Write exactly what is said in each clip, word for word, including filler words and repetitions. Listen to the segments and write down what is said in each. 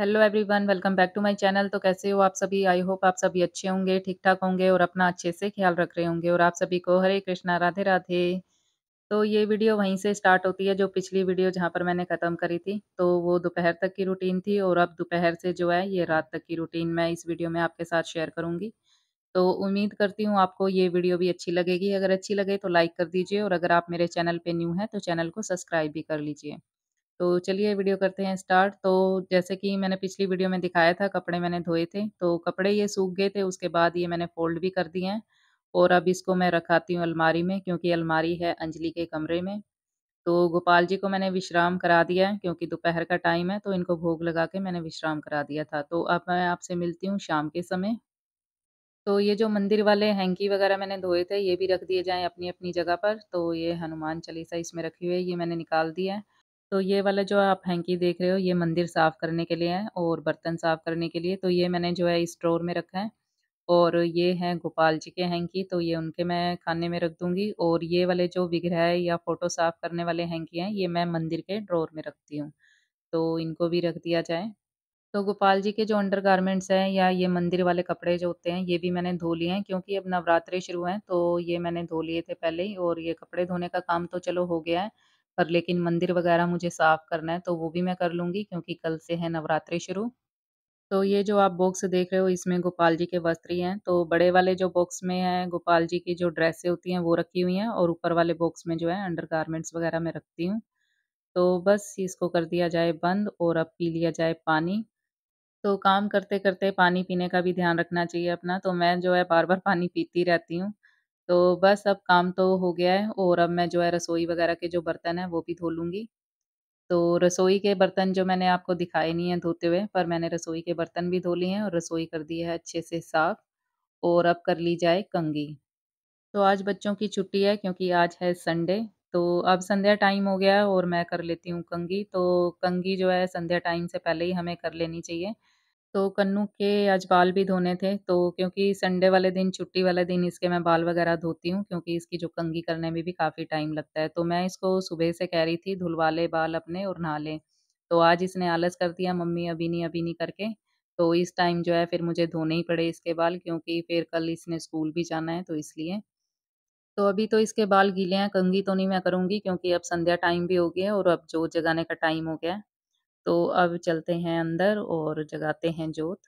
Hello everyone, welcome back to my channel. तो कैसे हो आप सभी? आई होप आप सभी अच्छे होंगे, ठीक ठाक होंगे और अपना अच्छे से ख्याल रख रहे होंगे। और आप सभी को हरे कृष्णा, राधे राधे। तो ये वीडियो वहीं से स्टार्ट होती है जो पिछली वीडियो जहां पर मैंने ख़त्म करी थी, तो वो दोपहर तक की रूटीन थी। और अब दोपहर से जो है ये रात तक की रूटीन मैं इस वीडियो में आपके साथ शेयर करूँगी। तो उम्मीद करती हूँ आपको ये वीडियो भी अच्छी लगेगी। अगर अच्छी लगे तो लाइक कर दीजिए और अगर आप मेरे चैनल पर न्यू हैं तो चैनल को सब्सक्राइब भी कर लीजिए। तो चलिए वीडियो करते हैं स्टार्ट। तो जैसे कि मैंने पिछली वीडियो में दिखाया था, कपड़े मैंने धोए थे, तो कपड़े ये सूख गए थे। उसके बाद ये मैंने फोल्ड भी कर दिए हैं और अब इसको मैं रखाती हूँ अलमारी में, क्योंकि अलमारी है अंजलि के कमरे में। तो गोपाल जी को मैंने विश्राम करा दिया है क्योंकि दोपहर का टाइम है, तो इनको भोग लगा के मैंने विश्राम करा दिया था। तो अब मैं आपसे मिलती हूँ शाम के समय। तो ये जो मंदिर वाले हैंकी वगैरह मैंने धोए थे ये भी रख दिए जाएँ अपनी अपनी जगह पर। तो ये हनुमान चालीसा इसमें रखी हुई है, ये मैंने निकाल दिया है। तो ये वाला जो आप हैंकी देख रहे हो ये मंदिर साफ़ करने के लिए है और बर्तन साफ़ करने के लिए। तो ये मैंने जो है इस ड्रॉर में रखा है। और ये है गोपाल जी के हैंकी, तो ये उनके मैं खाने में रख दूंगी। और ये वाले जो विग्रह या फ़ोटो साफ़ करने वाले हैंकी हैं ये मैं मंदिर के ड्रॉर में रखती हूँ, तो इनको भी रख दिया जाए। तो गोपाल जी के जो अंडर गारमेंट्स हैं या ये मंदिर वाले कपड़े जो होते हैं ये भी मैंने धो लिए हैं, क्योंकि अब नवरात्रे शुरू हैं। तो ये मैंने धो लिए थे पहले ही। और ये कपड़े धोने का काम तो चलो हो गया है, पर लेकिन मंदिर वगैरह मुझे साफ़ करना है तो वो भी मैं कर लूँगी, क्योंकि कल से है नवरात्रि शुरू। तो ये जो आप बॉक्स देख रहे हो इसमें गोपाल जी के वस्त्र हैं। तो बड़े वाले जो बॉक्स में है गोपाल जी की जो ड्रेसें होती हैं वो रखी हुई हैं, और ऊपर वाले बॉक्स में जो है अंडर गारमेंट्स वगैरह मैं रखती हूँ। तो बस इसको कर दिया जाए बंद और अब पी लिया जाए पानी। तो काम करते करते पानी पीने का भी ध्यान रखना चाहिए अपना, तो मैं जो है बार बार पानी पीती रहती हूँ। तो बस अब काम तो हो गया है और अब मैं जो है रसोई वगैरह के जो बर्तन हैं वो भी धो लूँगी। तो रसोई के बर्तन जो मैंने आपको दिखाए नहीं हैं धोते हुए, पर मैंने रसोई के बर्तन भी धो लिए हैं और रसोई कर दी है अच्छे से साफ़। और अब कर ली जाए कंघी। तो आज बच्चों की छुट्टी है क्योंकि आज है संडे। तो अब संध्या टाइम हो गया है और मैं कर लेती हूँ कंघी। तो कंघी जो है संध्या टाइम से पहले ही हमें कर लेनी चाहिए। तो कन्नू के आज बाल भी धोने थे, तो क्योंकि संडे वाले दिन, छुट्टी वाले दिन इसके मैं बाल वगैरह धोती हूँ, क्योंकि इसकी जो कंघी करने में भी काफ़ी टाइम लगता है। तो मैं इसको सुबह से कह रही थी धुलवा ले बाल अपने और नहा ले, तो आज इसने आलस कर दिया मम्मी अभी नहीं अभी नहीं करके। तो इस टाइम जो है फिर मुझे धोने ही पड़े इसके बाल, क्योंकि फिर कल इसने स्कूल भी जाना है, तो इसलिए। तो अभी तो इसके बाल गीले हैं, कंघी तो नहीं मैं करूँगी क्योंकि अब संध्या टाइम भी हो गई है और अब जोत जगाने का टाइम हो गया है। तो अब चलते हैं अंदर और जगाते हैं जोत।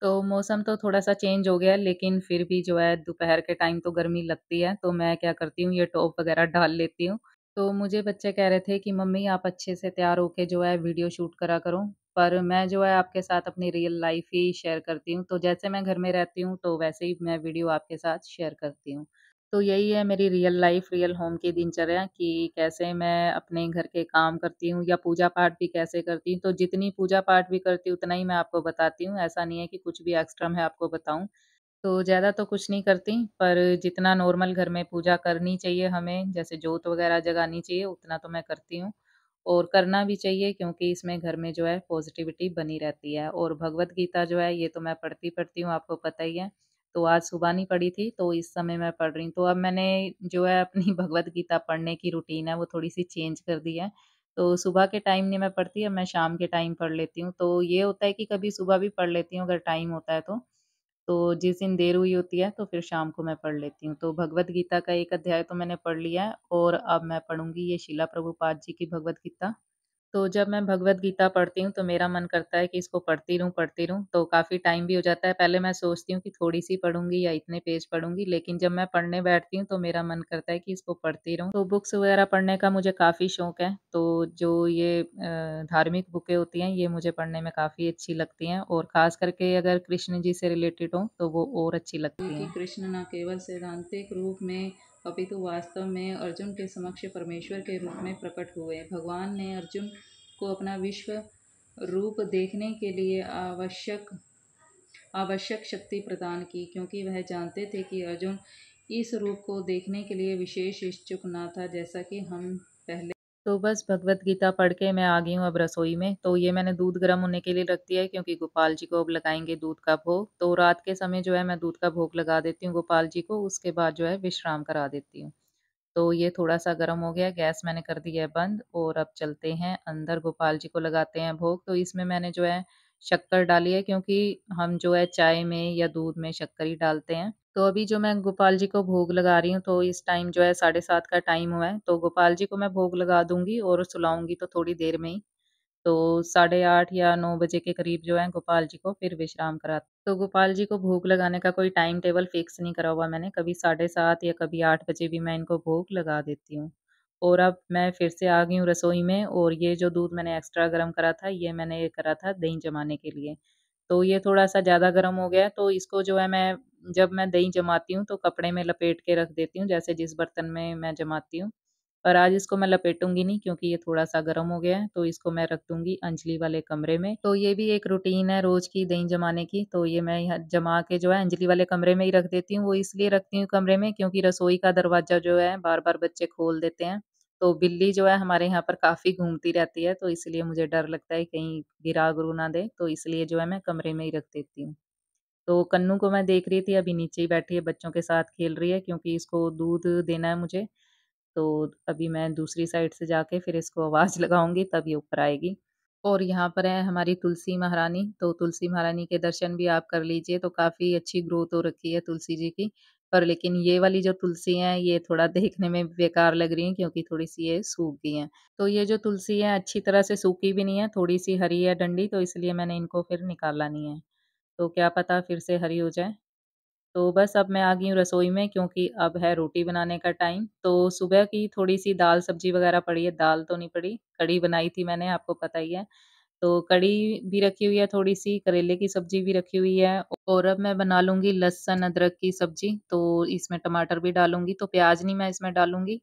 तो मौसम तो थोड़ा सा चेंज हो गया है, लेकिन फिर भी जो है दोपहर के टाइम तो गर्मी लगती है। तो मैं क्या करती हूँ ये टॉप वगैरह डाल लेती हूँ। तो मुझे बच्चे कह रहे थे कि मम्मी आप अच्छे से तैयार होके जो है वीडियो शूट करा करो, पर मैं जो है आपके साथ अपनी रियल लाइफ ही शेयर करती हूँ। तो जैसे मैं घर में रहती हूँ तो वैसे ही मैं वीडियो आपके साथ शेयर करती हूँ। तो यही है मेरी रियल लाइफ, रियल होम की दिनचर्या, कि कैसे मैं अपने घर के काम करती हूँ या पूजा पाठ भी कैसे करती हूँ। तो जितनी पूजा पाठ भी करती हूँ उतना ही मैं आपको बताती हूँ। ऐसा नहीं है कि कुछ भी एक्स्ट्रा मैं आपको बताऊँ। तो ज़्यादा तो कुछ नहीं करती, पर जितना नॉर्मल घर में पूजा करनी चाहिए हमें, जैसे जोत वगैरह जगानी चाहिए, उतना तो मैं करती हूँ। और करना भी चाहिए क्योंकि इसमें घर में जो है पॉजिटिविटी बनी रहती है। और भगवद गीता जो है ये तो मैं पढ़ती पढ़ती हूँ, आपको पता ही है। तो आज सुबह नहीं पढ़ी थी, तो इस समय मैं पढ़ रही हूँ। तो अब मैंने जो है अपनी भगवद गीता पढ़ने की रूटीन है वो थोड़ी सी चेंज कर दी है। तो सुबह के टाइम नहीं मैं पढ़ती, अब मैं शाम के टाइम पढ़ लेती हूँ। तो ये होता है कि कभी सुबह भी पढ़ लेती हूँ अगर टाइम होता है तो तो जिस दिन देर हुई होती है तो फिर शाम को मैं पढ़ लेती हूँ। तो भगवद गीता का एक अध्याय तो मैंने पढ़ लिया है और अब मैं पढ़ूँगी ये शिला प्रभुपाद जी की भगवद गीता। तो जब मैं भगवद गीता पढ़ती हूँ तो मेरा मन करता है कि इसको पढ़ती रहूँ पढ़ती रहूँ। तो काफ़ी टाइम भी हो जाता है। पहले मैं सोचती हूँ कि थोड़ी सी पढ़ूंगी या इतने पेज पढ़ूंगी, लेकिन जब मैं पढ़ने बैठती हूँ तो मेरा मन करता है कि इसको पढ़ती रहूँ। तो बुक्स वगैरह पढ़ने का मुझे काफ़ी शौक है। तो जो ये धार्मिक बुकें होती हैं ये मुझे पढ़ने में काफ़ी अच्छी लगती हैं, और ख़ास करके अगर कृष्ण जी से रिलेटेड हों तो वो और अच्छी लगती हैं। कृष्ण न केवल सैद्धांतिक रूप में अपितु वास्तव में अर्जुन के समक्ष परमेश्वर के रूप में प्रकट हुए। भगवान ने अर्जुन को अपना विश्व रूप देखने के लिए आवश्यक आवश्यक शक्ति प्रदान की, क्योंकि वह जानते थे कि अर्जुन इस रूप को देखने के लिए विशेष इच्छुक न था, जैसा कि हम पहले। तो बस भगवद गीता पढ़ के मैं आ गई हूँ अब रसोई में। तो ये मैंने दूध गर्म होने के लिए रख दिया है क्योंकि गोपाल जी को अब लगाएंगे दूध का भोग। तो रात के समय जो है मैं दूध का भोग लगा देती हूँ गोपाल जी को, उसके बाद जो है विश्राम करा देती हूँ। तो ये थोड़ा सा गर्म हो गया, गैस मैंने कर दी है बंद। और अब चलते हैं अंदर गोपाल जी को लगाते हैं भोग। तो इसमें मैंने जो है शक्कर डाली है, क्योंकि हम जो है चाय में या दूध में शक्कर ही डालते हैं। तो अभी जो मैं गोपाल जी को भोग लगा रही हूँ, तो इस टाइम जो है साढ़े सात का टाइम हुआ है। तो गोपाल जी को मैं भोग लगा दूंगी और सुलाऊंगी तो थोड़ी देर में ही। तो साढ़े आठ या नौ बजे के करीब जो है गोपाल जी को फिर विश्राम कराते। तो गोपाल जी को भोग लगाने का कोई टाइम टेबल फिक्स नहीं करा हुआ मैंने, कभी साढ़े सात या कभी आठ बजे भी मैं इनको भोग लगा देती हूँ। और अब मैं फिर से आ गई हूँ रसोई में, और ये जो दूध मैंने एक्स्ट्रा गर्म करा था, ये मैंने करा था दही जमाने के लिए। तो ये थोड़ा सा ज़्यादा गर्म हो गया, तो इसको जो है मैं जब मैं दही जमाती हूँ तो कपड़े में लपेट के रख देती हूँ, जैसे जिस बर्तन में मैं जमाती हूँ। पर आज इसको मैं लपेटूंगी नहीं, क्योंकि ये थोड़ा सा गर्म हो गया है, तो इसको मैं रख दूंगी अंजलि वाले कमरे में। तो ये भी एक रूटीन है रोज की दही जमाने की। तो ये मैं जमा के जो है अंजलि वाले कमरे में ही रख देती हूँ। वो इसलिए रखती हूँ कमरे में, क्योंकि रसोई का दरवाजा जो है बार बार बच्चे खोल देते हैं। तो बिल्ली जो है हमारे यहाँ पर काफी घूमती रहती है, तो इसलिए मुझे डर लगता है कहीं गिरा गुरु ना दे, तो इसलिए जो है मैं कमरे में ही रख देती हूँ। तो कन्नू को मैं देख रही थी, अभी नीचे ही बैठी है, बच्चों के साथ खेल रही है, क्योंकि इसको दूध देना है मुझे। तो अभी मैं दूसरी साइड से जाके फिर इसको आवाज़ लगाऊंगी, तब ये ऊपर आएगी। और यहाँ पर है हमारी तुलसी महारानी। तो तुलसी महारानी के दर्शन भी आप कर लीजिए। तो काफ़ी अच्छी ग्रोथ हो रखी है तुलसी जी की, पर लेकिन ये वाली जो तुलसी हैं ये थोड़ा देखने में बेकार लग रही हैं, क्योंकि थोड़ी सी ये सूख गई हैं। तो ये जो तुलसी है अच्छी तरह से सूखी भी नहीं है, थोड़ी सी हरी है डंडी, तो इसलिए मैंने इनको फिर निकाला नहीं है। तो क्या पता फिर से हरी हो जाए। तो बस अब मैं आ गई हूँ रसोई में, क्योंकि अब है रोटी बनाने का टाइम। तो सुबह की थोड़ी सी दाल सब्जी वगैरह पड़ी है, दाल तो नहीं पड़ी, कड़ी बनाई थी मैंने, आपको पता ही है। तो कड़ी भी रखी हुई है, थोड़ी सी करेले की सब्जी भी रखी हुई है। और अब मैं बना लूँगी लहसुन अदरक की सब्जी। तो इसमें टमाटर भी डालूंगी, तो प्याज नहीं मैं इसमें डालूंगी।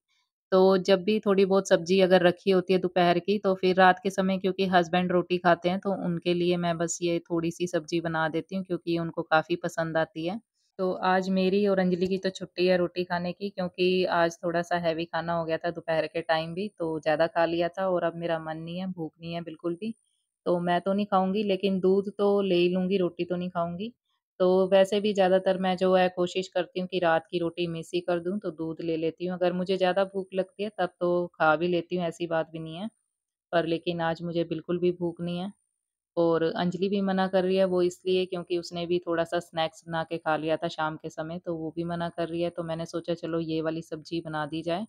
तो जब भी थोड़ी बहुत सब्जी अगर रखी होती है दोपहर की, तो फिर रात के समय क्योंकि हस्बैंड रोटी खाते हैं, तो उनके लिए मैं बस ये थोड़ी सी सब्जी बना देती हूँ, क्योंकि उनको काफ़ी पसंद आती है। तो आज मेरी और अंजलि की तो छुट्टी है रोटी खाने की, क्योंकि आज थोड़ा सा हैवी खाना हो गया था दोपहर के टाइम भी, तो ज़्यादा खा लिया था। और अब मेरा मन नहीं है, भूख नहीं है बिल्कुल भी, तो मैं तो नहीं खाऊंगी, लेकिन दूध तो ले ही लूँगी, रोटी तो नहीं खाऊंगी। तो वैसे भी ज़्यादातर मैं जो है कोशिश करती हूँ कि रात की रोटी मिस ही कर दूँ, तो दूध ले लेती हूँ। अगर मुझे ज़्यादा भूख लगती है तब तो खा भी लेती हूँ, ऐसी बात भी नहीं है, पर लेकिन आज मुझे बिल्कुल भी भूख नहीं है। और अंजलि भी मना कर रही है, वो इसलिए क्योंकि उसने भी थोड़ा सा स्नैक्स बना के खा लिया था शाम के समय, तो वो भी मना कर रही है। तो मैंने सोचा चलो ये वाली सब्जी बना दी जाए।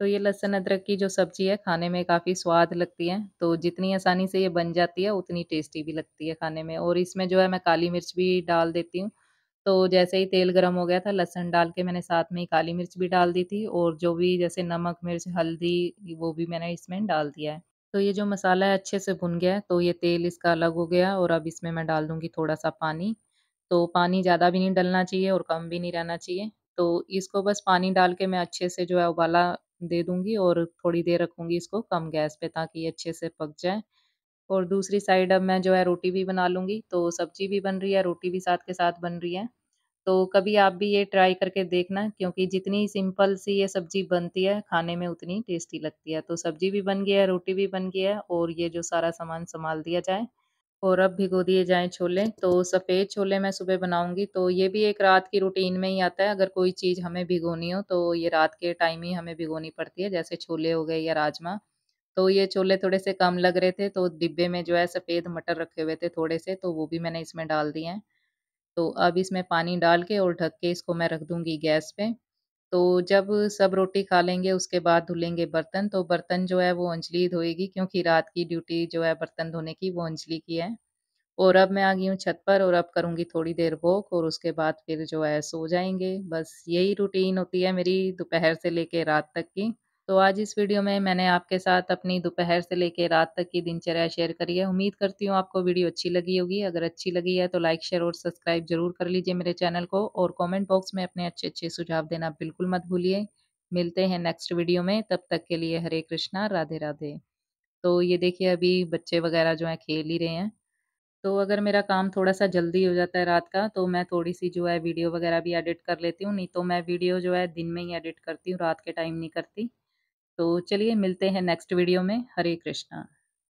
तो ये लहसुन अदरक की जो सब्जी है खाने में काफ़ी स्वाद लगती है, तो जितनी आसानी से ये बन जाती है उतनी टेस्टी भी लगती है खाने में। और इसमें जो है मैं काली मिर्च भी डाल देती हूँ। तो जैसे ही तेल गर्म हो गया था, लहसुन डाल के मैंने साथ में ही काली मिर्च भी डाल दी थी, और जो भी जैसे नमक मिर्च हल्दी वो भी मैंने इसमें डाल दिया है। तो ये जो मसाला है अच्छे से भुन गया है, तो ये तेल इसका अलग हो गया। और अब इसमें मैं डाल दूंगी थोड़ा सा पानी। तो पानी ज़्यादा भी नहीं डलना चाहिए और कम भी नहीं रहना चाहिए। तो इसको बस पानी डाल के मैं अच्छे से जो है उबाला दे दूंगी और थोड़ी देर रखूंगी इसको कम गैस पे, ताकि ये अच्छे से पक जाए। और दूसरी साइड अब मैं जो है रोटी भी बना लूँगी। तो सब्जी भी बन रही है, रोटी भी साथ के साथ बन रही है। तो कभी आप भी ये ट्राई करके देखना, क्योंकि जितनी सिंपल सी ये सब्जी बनती है खाने में उतनी टेस्टी लगती है। तो सब्जी भी बन गई है, रोटी भी बन गई है, और ये जो सारा सामान संभाल दिया जाए। और अब भिगो दिए जाएं छोले। तो सफ़ेद छोले मैं सुबह बनाऊंगी। तो ये भी एक रात की रूटीन में ही आता है। अगर कोई चीज़ हमें भिगोनी हो तो ये रात के टाइम ही हमें भिगोनी पड़ती है, जैसे छोले हो गए या राजमा। तो ये छोले थोड़े से कम लग रहे थे, तो डिब्बे में जो है सफ़ेद मटर रखे हुए थे थोड़े से, तो वो भी मैंने इसमें डाल दिए हैं। तो अब इसमें पानी डाल के और ढक के इसको मैं रख दूंगी गैस पे। तो जब सब रोटी खा लेंगे उसके बाद धुलेंगे बर्तन। तो बर्तन जो है वो अंजलि धोएगी, क्योंकि रात की ड्यूटी जो है बर्तन धोने की वो अंजलि की है। और अब मैं आ गई हूँ छत पर, और अब करूँगी थोड़ी देर वॉक, और उसके बाद फिर जो है सो जाएंगे। बस यही रूटीन होती है मेरी दोपहर से लेके रात तक की। तो आज इस वीडियो में मैंने आपके साथ अपनी दोपहर से लेकर रात तक की दिनचर्या शेयर करी है। उम्मीद करती हूँ आपको वीडियो अच्छी लगी होगी। अगर अच्छी लगी है तो लाइक शेयर और सब्सक्राइब जरूर कर लीजिए मेरे चैनल को, और कमेंट बॉक्स में अपने अच्छे अच्छे सुझाव देना बिल्कुल मत भूलिए। मिलते हैं नेक्स्ट वीडियो में, तब तक के लिए हरे कृष्णा, राधे राधे। तो ये देखिए अभी बच्चे वगैरह जो हैं खेल ही रहे हैं। तो अगर मेरा काम थोड़ा सा जल्दी हो जाता है रात का, तो मैं थोड़ी सी जो है वीडियो वगैरह भी एडिट कर लेती हूँ, नहीं तो मैं वीडियो जो है दिन में ही एडिट करती हूँ, रात के टाइम नहीं करती। तो चलिए मिलते हैं नेक्स्ट वीडियो में। हरे कृष्णा।